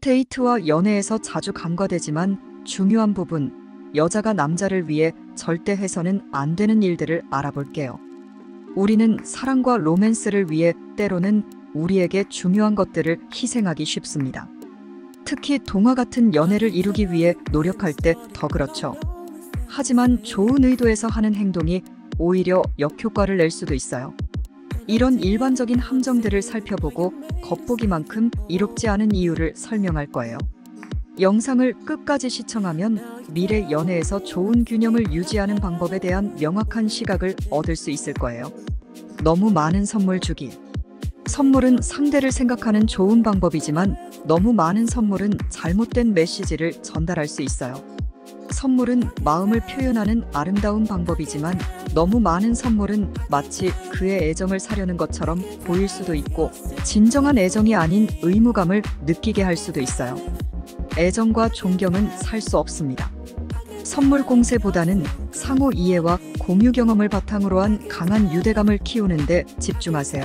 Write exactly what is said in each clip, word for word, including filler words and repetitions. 데이트와 연애에서 자주 간과되지만 중요한 부분, 여자가 남자를 위해 절대 해서는 안 되는 일들을 알아볼게요. 우리는 사랑과 로맨스를 위해 때로는 우리에게 중요한 것들을 희생하기 쉽습니다. 특히 동화 같은 연애를 이루기 위해 노력할 때 더 그렇죠. 하지만 좋은 의도에서 하는 행동이 오히려 역효과를 낼 수도 있어요. 이런 일반적인 함정들을 살펴보고 겉보기만큼 이롭지 않은 이유를 설명할 거예요. 영상을 끝까지 시청하면 미래 연애에서 좋은 균형을 유지하는 방법에 대한 명확한 시각을 얻을 수 있을 거예요. 너무 많은 선물 주기. 선물은 상대를 생각하는 좋은 방법이지만 너무 많은 선물은 잘못된 메시지를 전달할 수 있어요. 선물은 마음을 표현하는 아름다운 방법이지만 너무 많은 선물은 마치 그의 애정을 사려는 것처럼 보일 수도 있고 진정한 애정이 아닌 의무감을 느끼게 할 수도 있어요. 애정과 존경은 살 수 없습니다. 선물 공세보다는 상호 이해와 공유 경험을 바탕으로 한 강한 유대감을 키우는 데 집중하세요.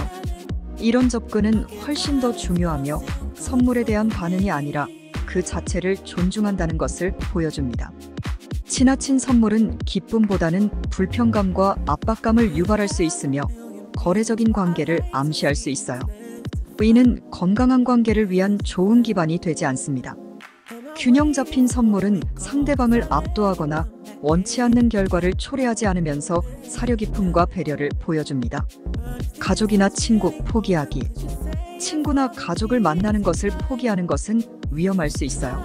이런 접근은 훨씬 더 중요하며 선물에 대한 반응이 아니라 그 자체를 존중한다는 것을 보여줍니다. 지나친 선물은 기쁨보다는 불편감과 압박감을 유발할 수 있으며 거래적인 관계를 암시할 수 있어요. 의는 건강한 관계를 위한 좋은 기반이 되지 않습니다. 균형 잡힌 선물은 상대방을 압도하거나 원치 않는 결과를 초래하지 않으면서 사려 깊음과 배려를 보여줍니다. 가족이나 친구 포기하기. 친구나 가족을 만나는 것을 포기하는 것은 위험할 수 있어요.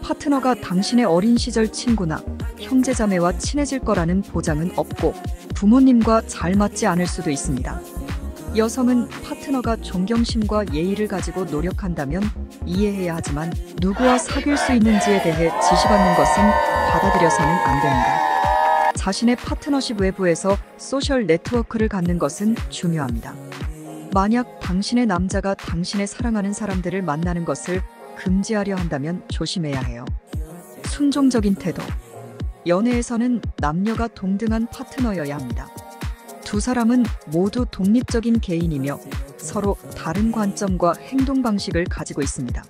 파트너가 당신의 어린 시절 친구나 형제자매와 친해질 거라는 보장은 없고 부모님과 잘 맞지 않을 수도 있습니다. 여성은 파트너가 존경심과 예의를 가지고 노력한다면 이해해야 하지만 누구와 사귈 수 있는지에 대해 지시받는 것은 받아들여서는 안 됩니다. 자신의 파트너십 외부에서 소셜 네트워크를 갖는 것은 중요합니다. 만약 당신의 남자가 당신의 사랑하는 사람들을 만나는 것을 금지하려 한다면 조심해야 해요. 순종적인 태도. 연애에서는 남녀가 동등한 파트너여야 합니다. 두 사람은 모두 독립적인 개인이며 서로 다른 관점과 행동 방식을 가지고 있습니다.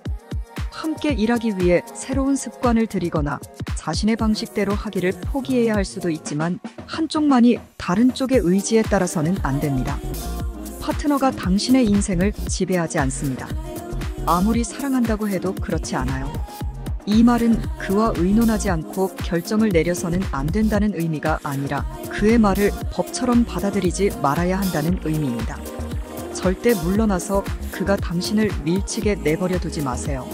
함께 일하기 위해 새로운 습관을 들이거나 자신의 방식대로 하기를 포기해야 할 수도 있지만 한쪽만이 다른 쪽의 의지에 따라서는 안 됩니다. 파트너가 당신의 인생을 지배하지 않습니다. 아무리 사랑한다고 해도 그렇지 않아요. 이 말은 그와 의논하지 않고 결정을 내려서는 안 된다는 의미가 아니라 그의 말을 법처럼 받아들이지 말아야 한다는 의미입니다. 절대 물러나서 그가 당신을 밀치게 내버려 두지 마세요.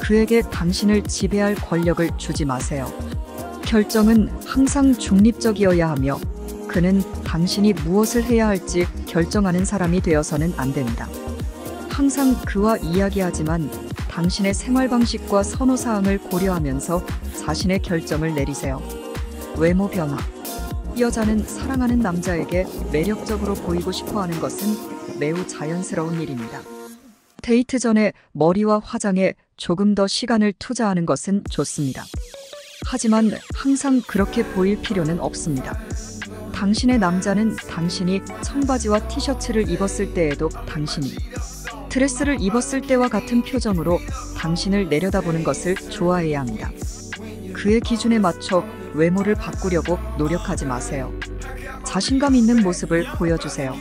그에게 당신을 지배할 권력을 주지 마세요. 결정은 항상 중립적이어야 하며 그는 당신이 무엇을 해야 할지 결정하는 사람이 되어서는 안 됩니다. 항상 그와 이야기하지만 당신의 생활 방식과 선호 사항을 고려하면서 자신의 결정을 내리세요. 외모 변화. 여자는 사랑하는 남자에게 매력적으로 보이고 싶어하는 것은 매우 자연스러운 일입니다. 데이트 전에 머리와 화장에 조금 더 시간을 투자하는 것은 좋습니다. 하지만 항상 그렇게 보일 필요는 없습니다. 당신의 남자는 당신이 청바지와 티셔츠를 입었을 때에도 당신이 드레스를 입었을 때와 같은 표정으로 당신을 내려다보는 것을 좋아해야 합니다. 그의 기준에 맞춰 외모를 바꾸려고 노력하지 마세요. 자신감 있는 모습을 보여주세요.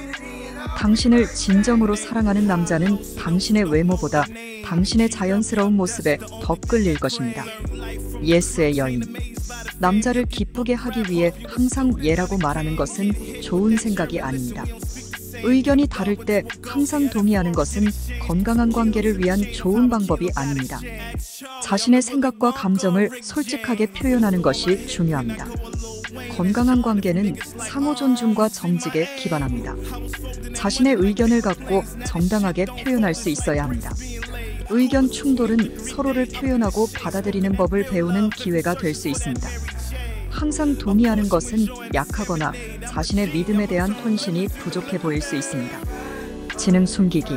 당신을 진정으로 사랑하는 남자는 당신의 외모보다 당신의 자연스러운 모습에 더 끌릴 것입니다. 예스의 여인. 남자를 기쁘게 하기 위해 항상 예라고 말하는 것은 좋은 생각이 아닙니다. 의견이 다를 때 항상 동의하는 것은 건강한 관계를 위한 좋은 방법이 아닙니다. 자신의 생각과 감정을 솔직하게 표현하는 것이 중요합니다. 건강한 관계는 상호 존중과 정직에 기반합니다. 자신의 의견을 갖고 정당하게 표현할 수 있어야 합니다. 의견 충돌은 서로를 표현하고 받아들이는 법을 배우는 기회가 될 수 있습니다. 항상 동의하는 것은 약하거나 자신의 믿음에 대한 헌신이 부족해 보일 수 있습니다. 지능 숨기기.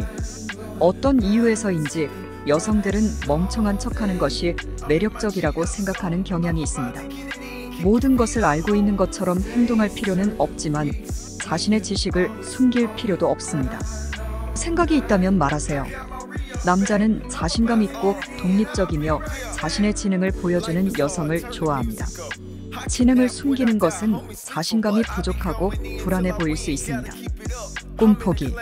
어떤 이유에서인지 여성들은 멍청한 척하는 것이 매력적이라고 생각하는 경향이 있습니다. 모든 것을 알고 있는 것처럼 행동할 필요는 없지만 자신의 지식을 숨길 필요도 없습니다. 생각이 있다면 말하세요. 남자는 자신감 있고 독립적이며 자신의 지능을 보여주는 여성을 좋아합니다. 지능을 숨기는 것은 자신감이 부족하고 불안해 보일 수 있습니다. 꿈포기.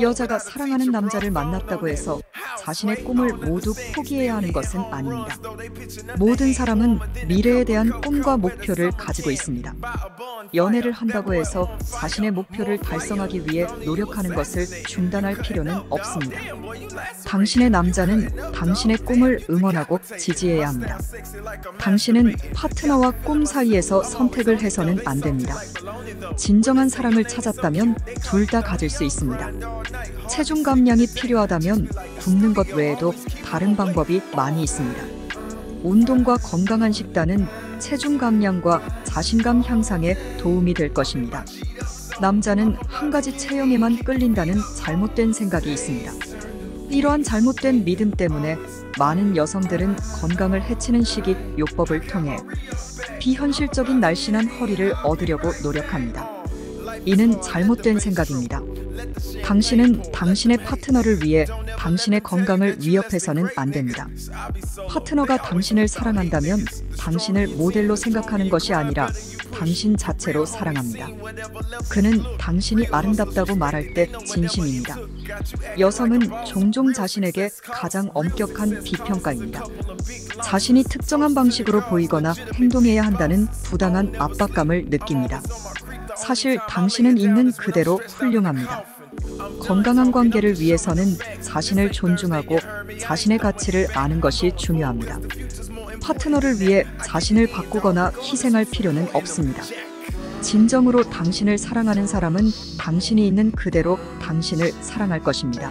여자가 사랑하는 남자를 만났다고 해서 자신의 꿈을 모두 포기해야 하는 것은 아닙니다. 모든 사람은 미래에 대한 꿈과 목표를 가지고 있습니다. 연애를 한다고 해서 자신의 목표를 달성하기 위해 노력하는 것을 중단할 필요는 없습니다. 당신의 남자는 당신의 꿈을 응원하고 지지해야 합니다. 당신은 파트너와 꿈 사이에서 선택을 해서는 안 됩니다. 진정한 사랑을 찾았다면 둘 다 가질 수 있습니다. 체중 감량이 필요하다면 굶는 것 외에도 다른 방법이 많이 있습니다. 운동과 건강한 식단은 체중 감량과 자신감 향상에 도움이 될 것입니다. 남자는 한 가지 체형에만 끌린다는 잘못된 생각이 있습니다. 이러한 잘못된 믿음 때문에 많은 여성들은 건강을 해치는 식이요법을 통해 비현실적인 날씬한 허리를 얻으려고 노력합니다. 이는 잘못된 생각입니다. 당신은 당신의 파트너를 위해 당신의 건강을 위협해서는 안 됩니다. 파트너가 당신을 사랑한다면 당신을 모델로 생각하는 것이 아니라 당신 자체로 사랑합니다. 그는 당신이 아름답다고 말할 때 진심입니다. 여성은 종종 자신에게 가장 엄격한 비평가입니다. 자신이 특정한 방식으로 보이거나 행동해야 한다는 부당한 압박감을 느낍니다. 사실 당신은 있는 그대로 훌륭합니다. 건강한 관계를 위해서는 자신을 존중하고 자신의 가치를 아는 것이 중요합니다. 파트너를 위해 자신을 바꾸거나 희생할 필요는 없습니다. 진정으로 당신을 사랑하는 사람은 당신이 있는 그대로 당신을 사랑할 것입니다.